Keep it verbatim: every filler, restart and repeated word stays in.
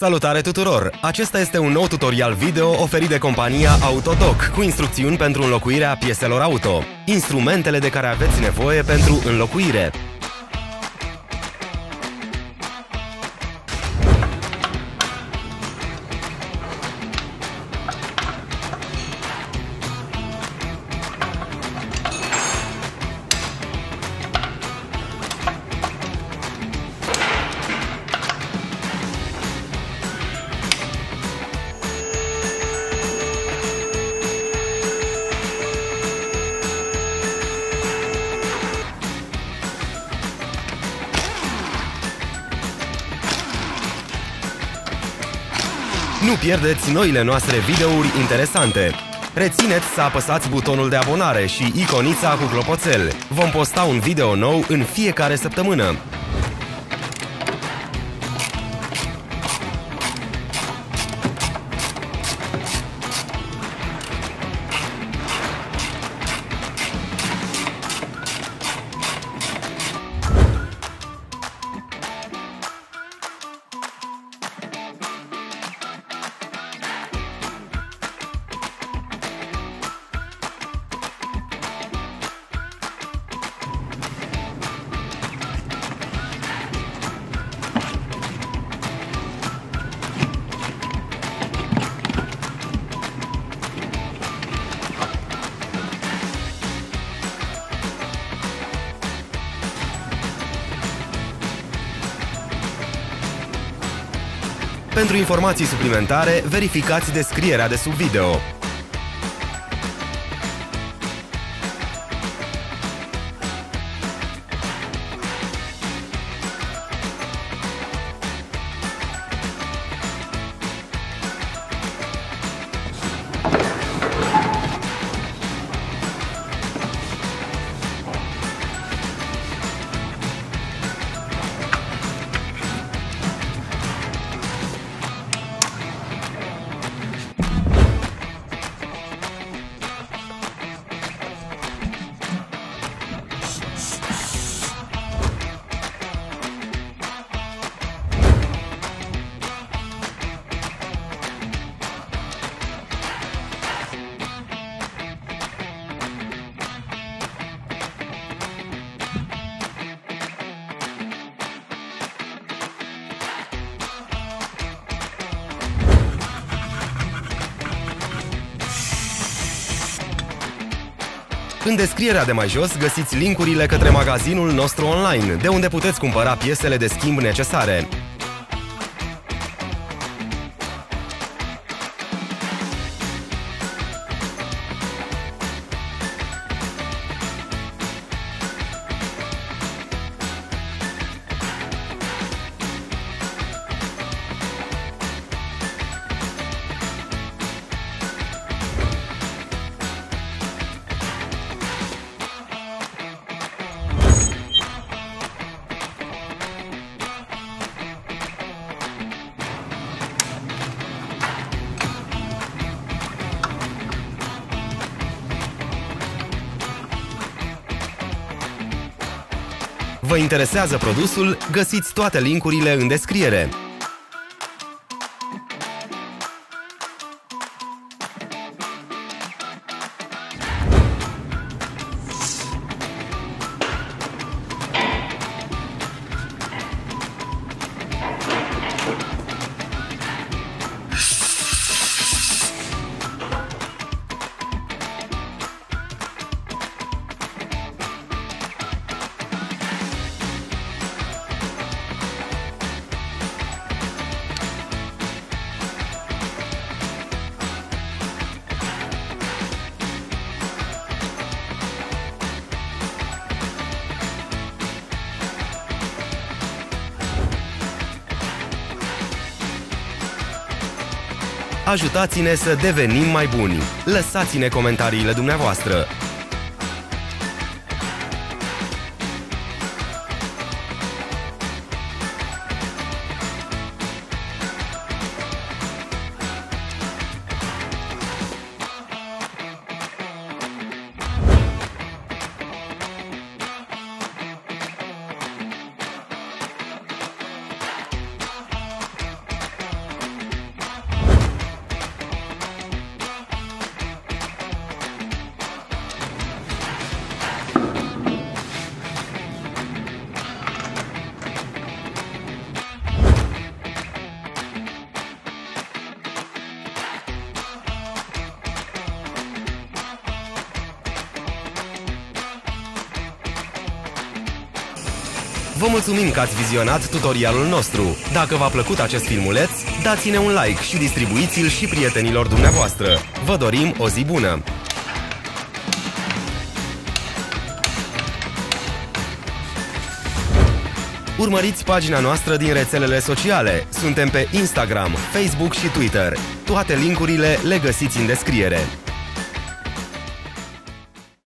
Salutare tuturor! Acesta este un nou tutorial video oferit de compania Autodoc cu instrucțiuni pentru înlocuirea pieselor auto, instrumentele de care aveți nevoie pentru înlocuire. Nu pierdeți noile noastre videouri interesante! Rețineți să apăsați butonul de abonare și iconița cu clopoțel. Vom posta un video nou în fiecare săptămână. Pentru informații suplimentare, verificați descrierea de sub video. În descrierea de mai jos găsiți linkurile către magazinul nostru online, de unde puteți cumpăra piesele de schimb necesare. Vă interesează produsul? Găsiți toate linkurile în descriere. Ajutați-ne să devenim mai buni! Lăsați-ne comentariile dumneavoastră! Vă mulțumim că ați vizionat tutorialul nostru. Dacă v-a plăcut acest filmuleț, dați-ne un like și distribuiți-l și prietenilor dumneavoastră. Vă dorim o zi bună! Urmăriți pagina noastră din rețelele sociale. Suntem pe Instagram, Facebook și Twitter. Toate linkurile le găsiți în descriere.